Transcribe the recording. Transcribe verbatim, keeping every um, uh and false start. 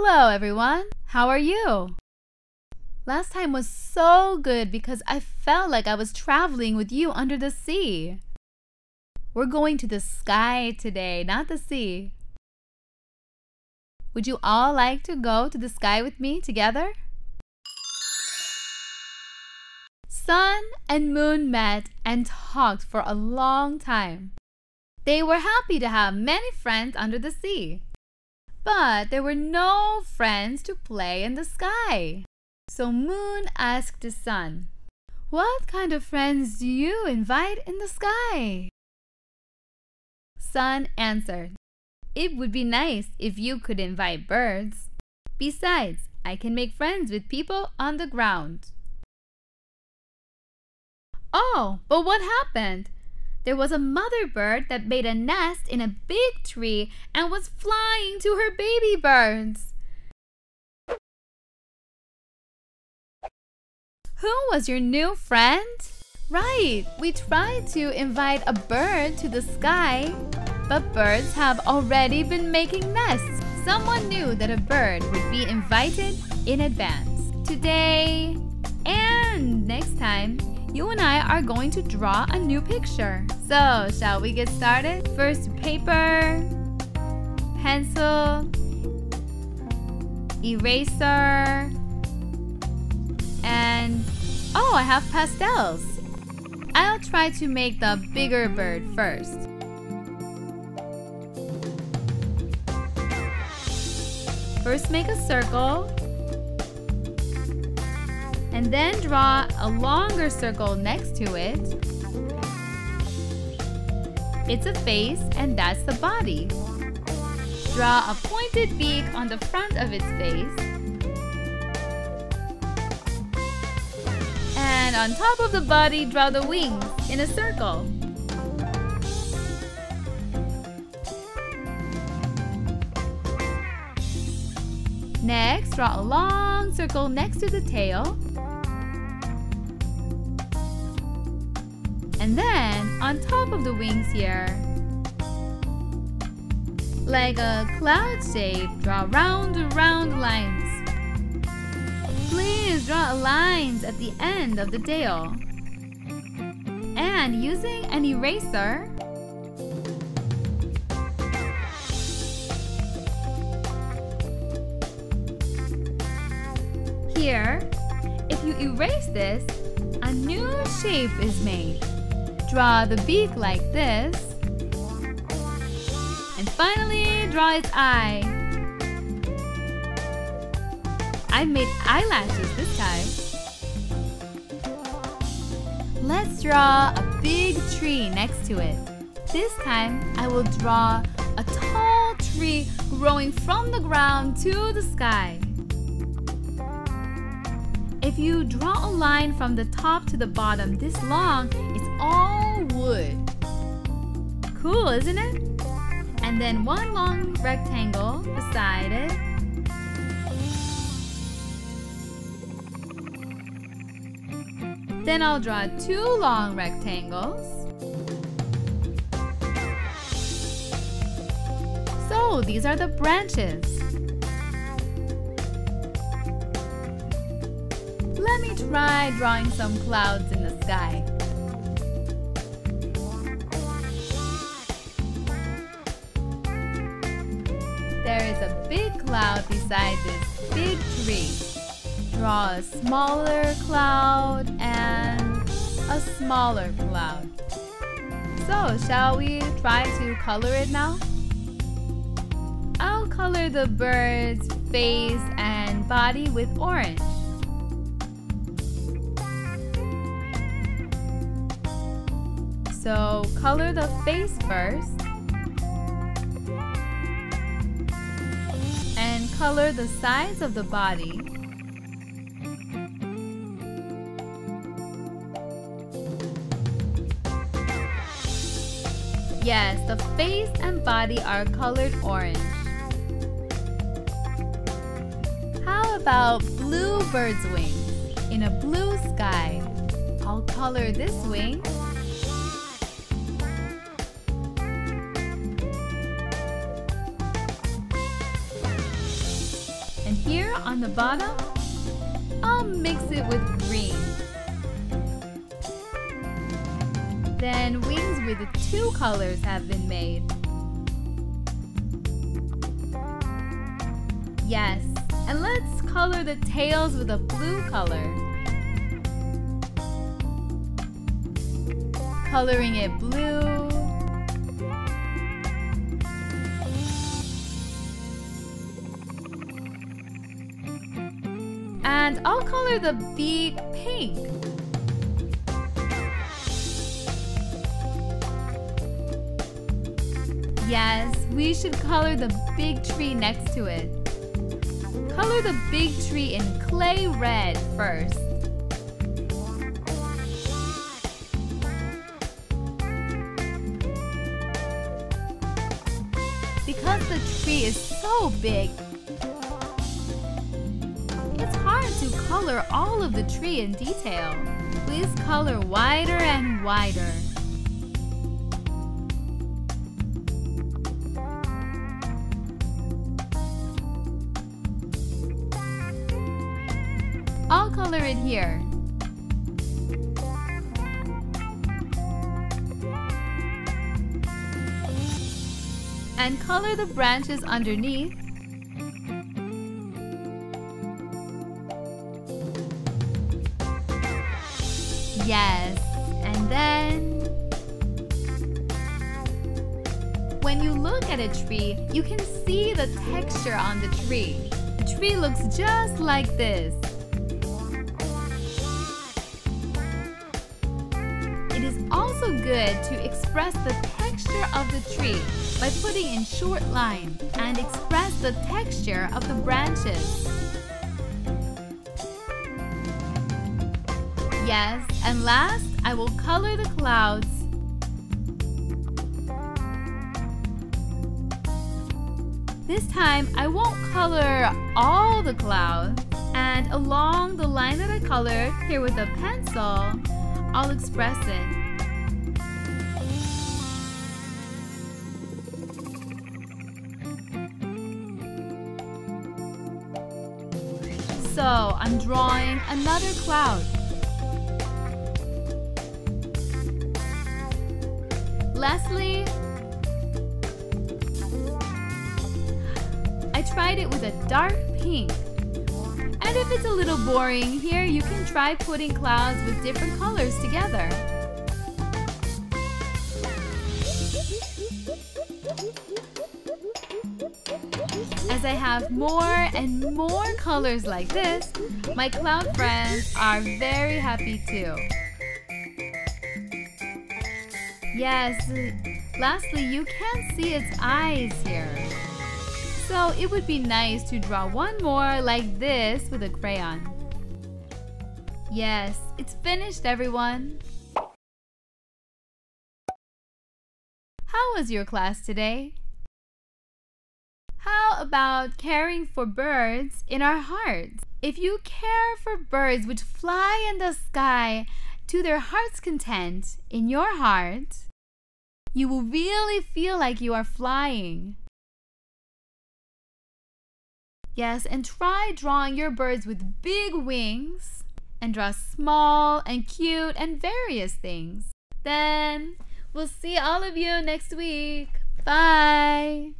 Hello everyone, how are you? Last time was so good because I felt like I was traveling with you under the sea. We're going to the sky today, not the sea. Would you all like to go to the sky with me together? Sun and moon met and talked for a long time. They were happy to have many friends under the sea. But there were no friends to play in the sky. So Moon asked the Sun, "What kind of friends do you invite in the sky?" Sun answered, "It would be nice if you could invite birds. Besides, I can make friends with people on the ground." Oh, but what happened? There was a mother bird that made a nest in a big tree and was flying to her baby birds. Who was your new friend? Right, we tried to invite a bird to the sky, but birds have already been making nests. Someone knew that a bird would be invited in advance. Today and next time, you and I are going to draw a new picture. So, shall we get started? First, paper, pencil, eraser, and oh, I have pastels. I'll try to make the bigger bird first. First, make a circle. And then draw a longer circle next to it. It's a face and that's the body. Draw a pointed beak on the front of its face. And on top of the body, draw the wings in a circle. Next, draw a long circle next to the tail. And then, on top of the wings here, like a cloud shape, draw round and round lines. Please draw lines at the end of the tail. And using an eraser, here, if you erase this, a new shape is made. Draw the beak like this. And finally, draw its eye. I've made eyelashes this time. Let's draw a big tree next to it. This time, I will draw a tall tree growing from the ground to the sky. If you draw a line from the top to the bottom this long, it's all wood. Cool, isn't it? And then one long rectangle beside it. Then I'll draw two long rectangles. So these are the branches. Let me try drawing some clouds in the sky. There is a big cloud beside this big tree. Draw a smaller cloud and a smaller cloud. So, shall we try to color it now? I'll color the bird's face and body with orange. So, color the face first, and color the sides of the body, yes, the face and body are colored orange. How about blue bird's wings in a blue sky? I'll color this wing. on the bottom, I'll mix it with green. Then wings with the two colors have been made. Yes, and let's color the tails with a blue color. Coloring it blue. And I'll color the beak pink. Yes, we should color the big tree next to it. Color the big tree in clay red first. Because the tree is so big, it's hard to color all of the tree in detail. Please color wider and wider. I'll color it here. And color the branches underneath. Yes, and then when you look at a tree, you can see the texture on the tree. The tree looks just like this. It is also good to express the texture of the tree by putting in short lines and express the texture of the branches. Yes, and last, I will color the clouds. This time, I won't color all the clouds. And along the line that I colored here with a pencil, I'll express it. So I'm drawing another cloud. Lastly, I tried it with a dark pink. And if it's a little boring here, you can try putting clouds with different colors together. As I have more and more colors like this, my cloud friends are very happy too. Yes, lastly, you can't see its eyes here. So it would be nice to draw one more like this with a crayon. Yes, it's finished, everyone. How was your class today? How about caring for birds in our hearts? If you care for birds which fly in the sky to their heart's content in your heart, you will really feel like you are flying. Yes, and try drawing your birds with big wings and draw small and cute and various things. Then we'll see all of you next week. Bye!